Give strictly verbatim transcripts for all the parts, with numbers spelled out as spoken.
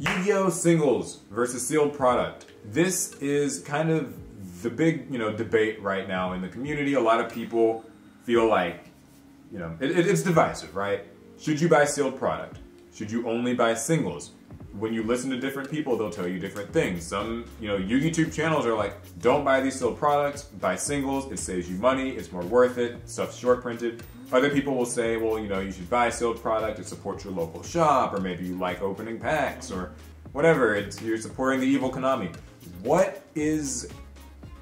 Yu-Gi-Oh! Singles versus sealed product. This is kind of the big, you know, debate right now in the community. A lot of people feel like, you know, it, it, it's divisive, right? Should you buy sealed product? Should you only buy singles? When you listen to different people, they'll tell you different things. Some, you know, YouTube channels are like, don't buy these sealed products, buy singles, it saves you money, it's more worth it, stuff's short printed. Other people will say, well, you know, you should buy sealed product, it supports your local shop, or maybe you like opening packs, or whatever, it's, you're supporting the evil Konami. What is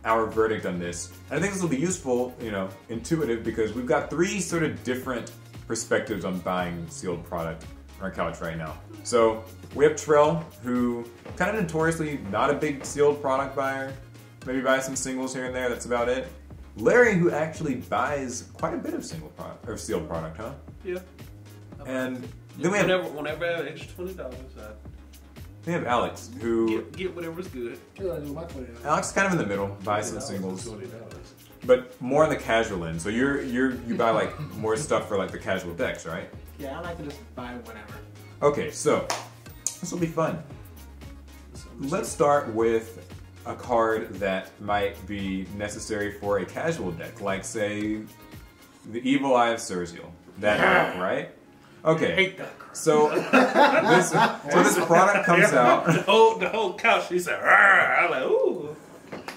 our verdict on this? And I think this will be useful, you know, intuitive, because we've got three sort of different perspectives on buying sealed product on our couch right now. So we have Trell, who kind of notoriously not a big sealed product buyer, maybe buys some singles here and there, that's about it. Larry, who actually buys quite a bit of single product, or sealed product, huh? Yeah. And then we have- Whenever, whenever I have extra twenty dollars, I... We have Alex, who- Get, get whatever's good. Alex is kind of in the middle, buys some singles. But more on the casual end, so you're, you're, you buy like more stuff for like the casual decks, right? Yeah, I like to just buy whatever. Okay, so this will be fun. Let's start with a card that might be necessary for a casual deck, like say the Evil Eye of Serziel. That deck, right? Okay. I hate that card. So this, so this product comes out. The whole, the whole couch, she said, I'm like, ooh.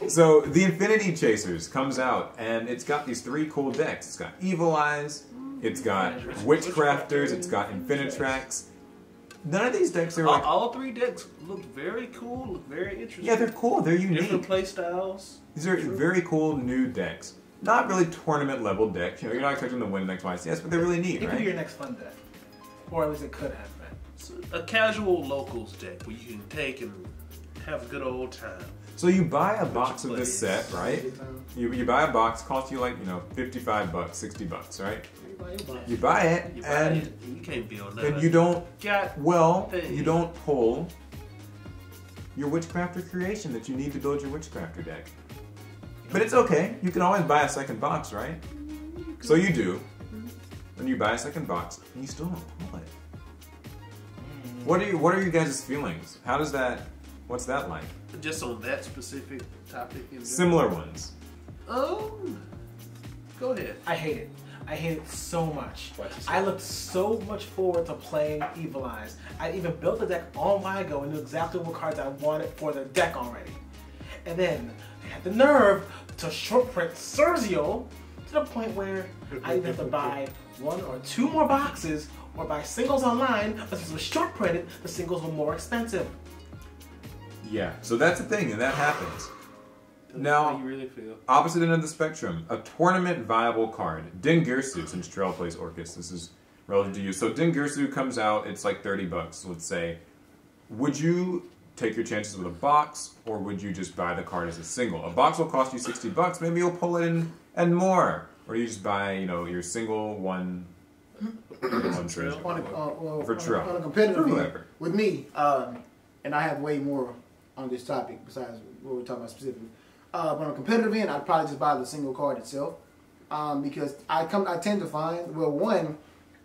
So the Infinity Chasers comes out, and it's got these three cool decks. It's got Evil Eyes, it's got Witchcrafters, it's got Infinitracks. None of these decks are like... All, all three decks look very cool, look very interesting. Yeah, they're cool, they're unique. Different play styles. These are True. very cool new decks. Not really tournament level decks. You know, you're not expecting to win the next Y C S, but they're really neat, it right? It could be your next fun deck. Or at least it could have been. So a casual locals deck where you can take and have a good old time. So you buy a box of this set, right? You, you buy a box, costs you like, you know, fifty-five bucks, sixty bucks, right? You buy it, you buy and, it and you can't build nothing. And you don't, Got well, things. you don't pull your Witchcrafter Creation that you need to build your Witchcrafter deck. But it's okay, you can always buy a second box, right? So you do, and you buy a second box, and you still don't pull it. What are, you, what are you guys' feelings? How does that, what's that like? Just on that specific topic? Similar ones. Oh, go ahead. I hate it. I hate it so much. I looked so much forward to playing Evil Eyes. I even built a deck online ago and knew exactly what cards I wanted for the deck already. And then they had the nerve to short print Serziel to the point where I either have to buy one or two more boxes or buy singles online, but since it was short printed, the singles were more expensive. Yeah, so that's the thing, and that happens. Now, you really feel. Opposite end of the spectrum, a tournament viable card, Dingirsu, since Trell plays Orcus, this is relative to you. So Dingirsu comes out, it's like thirty bucks, let's say. Would you take your chances with a box, or would you just buy the card as a single? A box will cost you sixty bucks, maybe you'll pull it in and more. Or you just buy, you know, your single one, one treasure. On a, uh, well, for Trell. On a competitive level. With me, um, and I have way more on this topic besides what we're talking about specifically. Uh, but on a competitive end, I'd probably just buy the single card itself, um, because I come, I tend to find, well, one,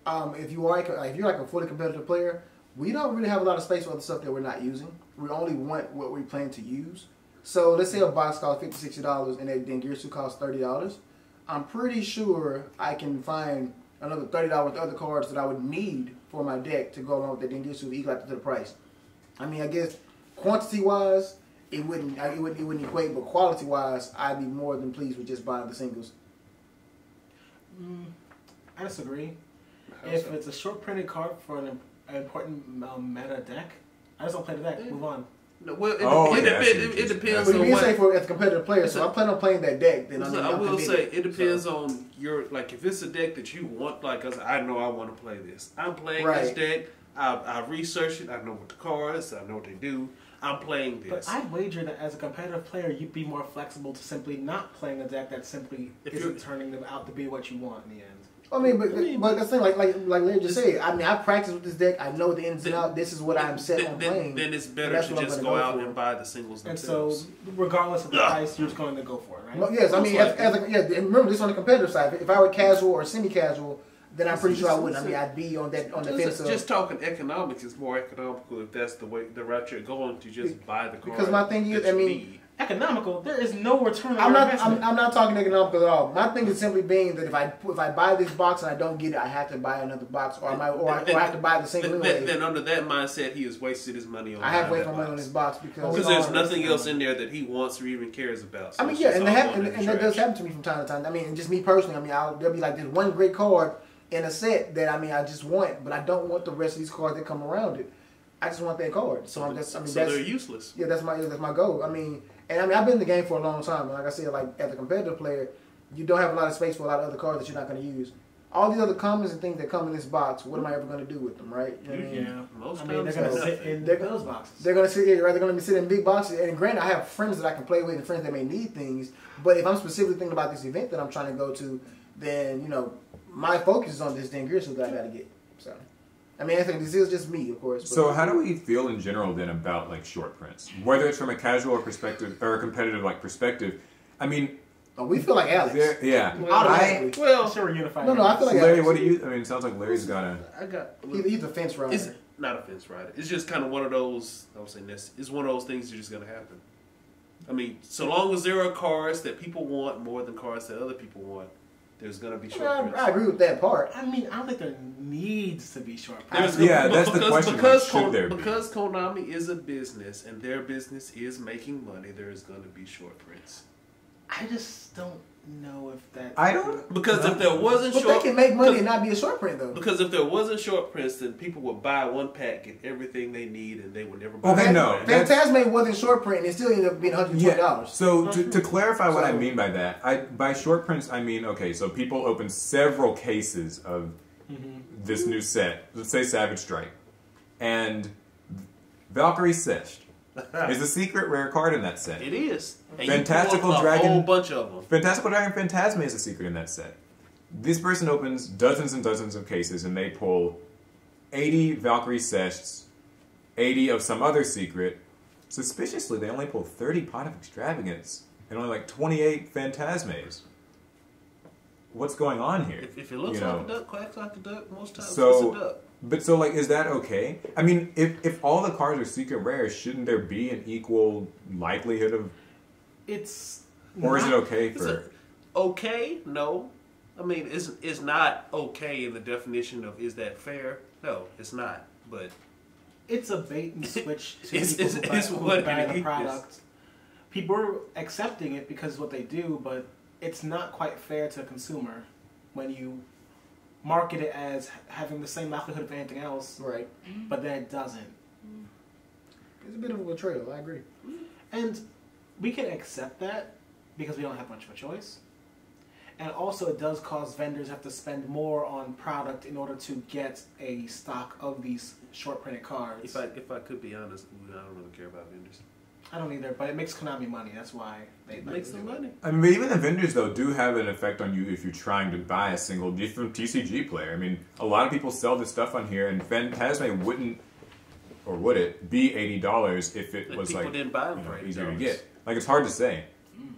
um, if you are like, if you're like a fully competitive player, we don't really have a lot of space for other stuff that we're not using. We only want what we plan to use. So let's say a box costs fifty, sixty dollars, and that Dingirsu costs thirty dollars. I'm pretty sure I can find another thirty dollars other cards that I would need for my deck to go along with the Dingirsu to equal out to the price. I mean, I guess quantity wise. It wouldn't, it wouldn't, it wouldn't equate, but quality-wise, I'd be more than pleased with just buying the singles. Mm, I disagree. I if so. It's a short-printed card for an, an important um, meta deck, I just don't play the deck. Yeah. Move on. No, well, it, oh, it, yeah, it, it, it depends. But on you say for as a competitive player, so a, I plan on playing that deck. Then so I will say it depends so. on your like. If it's a deck that you want, like us, I know I want to play this. I'm playing right. this deck. I, I research it. I know what the cards. I know what they do. I'm playing this. But I wager that as a competitive player, you'd be more flexible to simply not playing a deck that simply if isn't turning them out to be what you want in the end. I mean, but, I mean, but that's the thing, like, like, like Larry just said, I mean, I practiced with this deck. I know the ins and outs. This is what I'm set then, on playing. Then it's better to just go, go out and buy the singles themselves. And so, regardless of the price, you're just going to go for it, right? Well, yes, I mean, as, as a, yeah, remember, this on the competitive side. If I were casual or semi-casual, then I'm pretty sure I wouldn't. I mean, I'd be on that on the fence. Just, just talking economics is more economical if that's the way the route you're going to just buy the card. Because my thing is, I mean, need. economical. There is no return on I'm not, investment. I'm, I'm not talking economical at all. My thing is simply being that if I if I buy this box and I don't get it, I have to buy another box, or I might, or, then, I, or I have to buy the same. Then, then, then under that mindset, he has wasted his money on. I have wasted my money on this box because because there's nothing else in there that he wants or even cares about. So I mean, yeah, and, that, and, and that does happen to me from time to time. I mean, and just me personally. I mean, I'll, there'll be like this one great card in a set that I mean I just want, but I don't want the rest of these cards that come around it. I just want that card. So I'm just, I mean, so that's, they're useless. Yeah, that's my that's my goal. I mean, and I mean I've been in the game for a long time, and like I said, like as a competitive player, you don't have a lot of space for a lot of other cards that you're not going to use. All these other commons and things that come in this box, what am I ever going to do with them, right? You know what I mean? Yeah, most I mean, times they're going to sit in they're, those boxes. They're going to sit, right? They're going to be sitting in big boxes. And granted, I have friends that I can play with and friends that may need things, but if I'm specifically thinking about this event that I'm trying to go to, then you know. My focus is on this Dingirsu that I gotta get. So, I mean, I think this is just me, of course. So, how do we feel in general then about like short prints, whether it's from a casual perspective or a competitive like perspective? I mean, oh, we feel like Alex. Yeah. Well, I, well, sure we're unified. No, no, I feel like Larry. Alex. What do you? I mean, it sounds like Larry's got a. I got. Look, he's a fence rider. It's not a fence rider. It's just kind of one of those. I was saying this. It's one of those things that's just gonna happen. I mean, so long as there are cards that people want more than cards that other people want. There's gonna be short I mean, prints. I agree with that part. I mean, I don't think there needs to be short prints. Yeah, that's because, the question. Because, like, should there be? Because Konami is a business and their business is making money, there is gonna be short prints. I just don't know if that. I don't because no. if there wasn't but short, they can make money and not be a short print though. Because if there wasn't short prints, then people would buy one pack and everything they need, and they would never buy. Okay, no, Phantasma wasn't short print, and it still ended up being one hundred twenty dollars. Yeah. So to, to clarify what so, I mean by that, I by short prints I mean okay, so people open several cases of mm-hmm. this new set. Let's say Savage Strike, and Valkyrie Sechs. There's a secret rare card in that set. It is. And Fantastical you Dragon. A whole bunch of them. Fantastical Dragon Phantasma is a secret in that set. This person opens dozens and dozens of cases and they pull eighty Valkyrie Sechs, eighty of some other secret. Suspiciously, they only pull thirty Pot of Extravagance and only like twenty-eight Phantasmas. What's going on here? If, if it looks you like know. a duck, quacks like a duck, most times so, it's a duck. But so, like, is that okay? I mean, if, if all the cards are secret rare, shouldn't there be an equal likelihood of... It's... Or not, is it okay for... Okay? No. I mean, it's, it's not okay in the definition of is that fair? No, it's not. But... It's a bait and switch to it's, people it's, who buy, it's who what buy the product. Is. People are accepting it because of what they do, but it's not quite fair to a consumer when you... market it as having the same likelihood of anything else, right? But then it doesn't. It's a bit of a betrayal. I agree, and we can accept that because we don't have much of a choice. And also, it does cause vendors have to spend more on product in order to get a stock of these short printed cards. If I, if I could be honest, I don't really care about vendors. I don't either, but it makes Konami money. That's why they it makes them money. I mean, but even the vendors though do have an effect on you if you're trying to buy a single from T C G player. I mean, a lot of people sell this stuff on here, and Phantasma wouldn't, or would it, be eighty dollars if it like was people like didn't buy them you know, for easier to get? Like it's hard to say. Mm.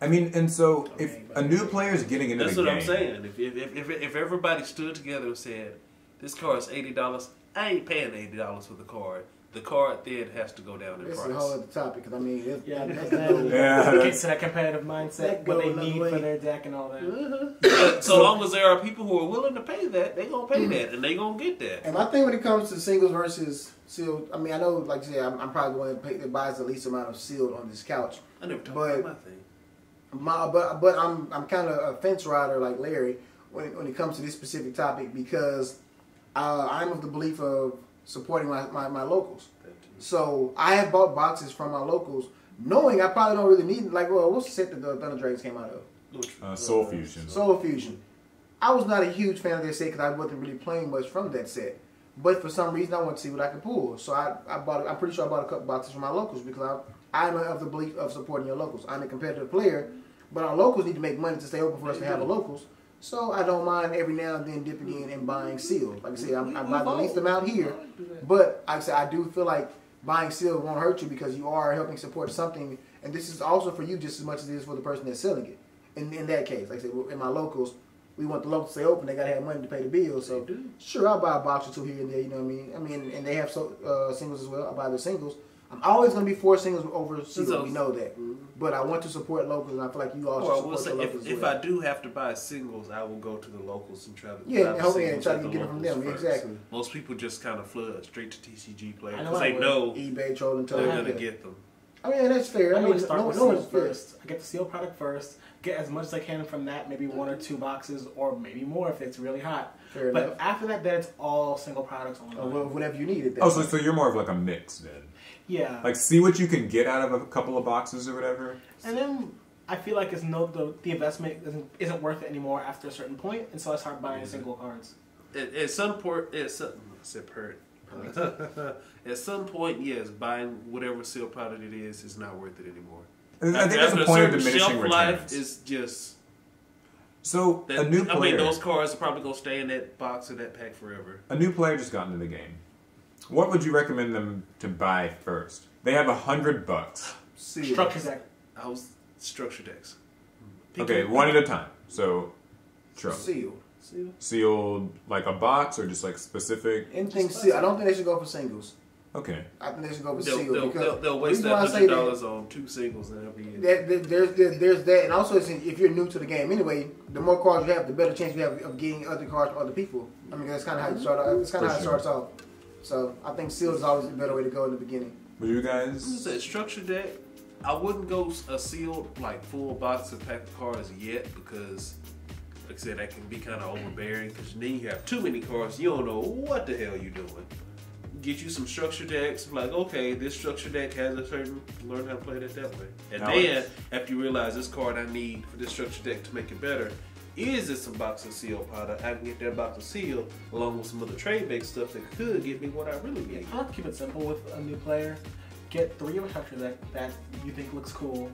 I mean, and so okay, if a new player is getting into that's the game, that's what I'm saying. If if, if if everybody stood together and said, "This card's eighty dollars," I ain't paying eighty dollars for the card. The card then has to go down in price. This is a whole other topic, because I mean, it yeah, gets to that competitive mindset, what they need for their deck and all that. Uh-huh. So long as there are people who are willing to pay that, they're going to pay mm-hmm. that, and they're going to get that. And my thing when it comes to singles versus sealed, I mean, I know, like you said, I'm, I'm probably going to pay that buys the least amount of sealed on this couch. I never talked about my thing. My, but but I'm, I'm kind of a fence rider like Larry when it, when it comes to this specific topic, because uh, I'm of the belief of supporting my, my, my locals. So I have bought boxes from my locals knowing I probably don't really need, like, well, what's the set that the Thunder Dragons came out of? Uh, Soul Fusion. Soul Fusion. I was not a huge fan of that set because I wasn't really playing much from that set. But for some reason, I wanted to see what I could pull. So I, I bought, I'm pretty sure I bought a couple boxes from my locals because I, I'm of the belief of supporting your locals. I'm a competitive player, but our locals need to make money to stay open for us to have a locals. So I don't mind every now and then dipping in and buying sealed. Like I said, I'm, I'm not the least amount here, but like I said, I do feel like buying sealed won't hurt you because you are helping support something, and this is also for you just as much as it is for the person that's selling it. In in that case, like I said, in my locals, we want the locals to stay open. They gotta have money to pay the bills. So sure, I'll buy a box or two here and there. You know what I mean? I mean, and they have so uh, singles as well. I buy their singles. I'm always gonna be for singles over singles. We know that. Mm-hmm. But I want to support locals, and I feel like you all should well, support we'll the locals. If, as well. If I do have to buy singles, I will go to the locals and try to yeah, and, and try to get them from them. First. Exactly. Most people just kind of flood straight to T C G player because they know eBay trolling. They're gonna get them. I mean, that's fair. I, I mean, really start no, with no one's first. Fair. I get the sealed product first. Get as much as I can from that, maybe one or two boxes, or maybe more if it's really hot. Fair but enough. After that, then it's all single products online. Oh, well, whatever you need. At that oh, so, so you're more of like a mix then. Yeah. Like, see what you can get out of a couple of boxes or whatever. And then I feel like it's no the, the investment isn't, isn't worth it anymore after a certain point, and so I start buying mm-hmm. single cards. At, at some point, at some, at some point, yes, buying whatever sealed product it is is not worth it anymore. And I think after that's a point of diminishing returns. Life is just so that, a new player. I mean, those cards are probably gonna stay in that box or that pack forever. A new player just got into the game. What would you recommend them to buy first? They have a hundred bucks. Structure deck. I was structure decks. Pick okay, one pick. At a time. So, true. Sealed. Sealed. Sealed, like a box or just like specific. Anything sealed. I don't think they should go for singles. Okay. I think they should go for they'll, sealed. They'll, because they'll, they'll waste that hundred dollars on two singles and that'll be it. That, that, there's, there's, there's that, and also it's, if you're new to the game anyway, the more cards you have, the better chance you have of getting other cards from other people. I mean, that's kind of how you start. That's kind of how sure. it starts off. So I think sealed is always a better way to go in the beginning. But you guys, this is a structure deck. I wouldn't go a sealed like full box of pack of cards yet because, like I said, that can be kind of overbearing. Because then you have too many cards, you don't know what the hell you're doing. Get you some structure decks. Like okay, this structure deck has a certain. Learn how to play that that way. And now then after you realize this card I need for this structure deck to make it better. Is this a box of sealed product? I can get that box of sealed along with some other trade bait stuff that could give me what I really need. I like to keep it simple with a new player. Get three of a structure deck that you think looks cool.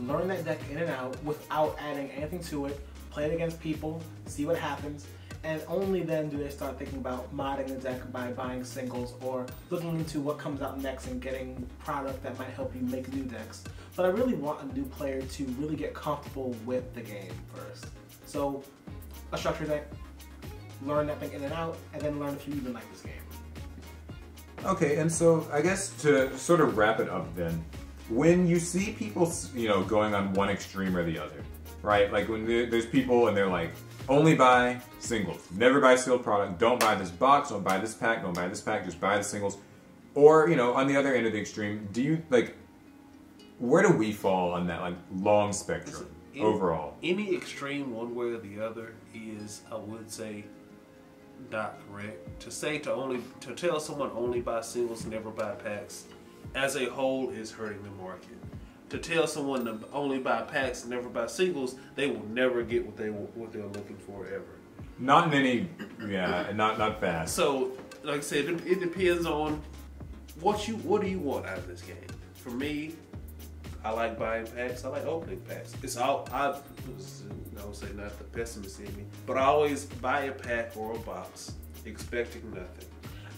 Learn that deck in and out without adding anything to it. Play it against people, see what happens, and only then do they start thinking about modding the deck by buying singles or looking into what comes out next and getting product that might help you make new decks. But I really want a new player to really get comfortable with the game first. So, a structure deck, learn that thing in and out, and then learn if you even like this game. Okay, and so I guess to sort of wrap it up then, when you see people, you know, going on one extreme or the other, right? Like when there's people and they're like, only buy singles, never buy sealed product, don't buy this box, don't buy this pack, don't buy this pack, just buy the singles. Or, you know, on the other end of the extreme, do you, like, where do we fall on that, like, long spectrum? In, overall, any extreme one way or the other is, I would say, not correct. To say to only to tell someone only buy singles, never buy packs, as a whole, is hurting the market. To tell someone to only buy packs, never buy singles, they will never get what they what they're looking for ever. Not in any, yeah, not not fast. So, like I said, it, it depends on what you what do you want out of this game. For me. I like buying packs. I like opening packs. It's all I. I would say not the pessimist in me, but I always buy a pack or a box, expecting nothing.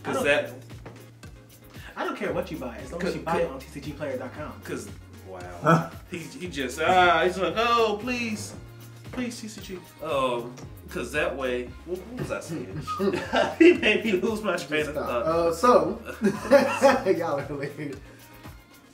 Cause I that. Care. I don't care what you buy, as long as you buy it on T C G player dot com. Cause wow, he, he just ah, he's like oh please, please T C G. Um, cause that way, what, what was I saying? He made me lose my train of thought. Uh, so y'all are hilarious.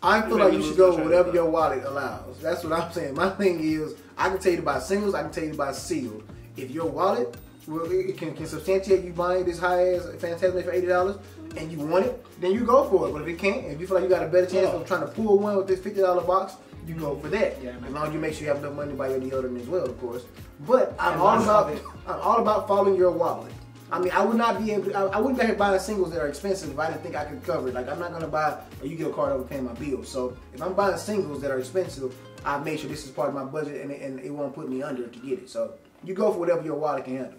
I feel like you should go whatever your wallet allows. That's what I'm saying. My thing is, I can tell you to buy singles, I can tell you to buy sealed. If your wallet will, it can, can substantiate you buying this high-ass Phantasma for eighty dollars and you want it, then you go for it. But if it can't, if you feel like you got a better chance of trying to pull one with this fifty dollar box, you go for that. Yeah, as long as you make sure you have enough money to buy your deodorant as well, of course. But I'm all about it. I'm all about following your wallet. I mean, I would not be able. To, I, I wouldn't be buying singles that are expensive if I didn't think I could cover it. Like, I'm not gonna buy a Yu-Gi-Oh card over paying my bills. So, if I'm buying singles that are expensive, I make sure this is part of my budget, and, and it won't put me under to get it. So, you go for whatever your wallet can handle.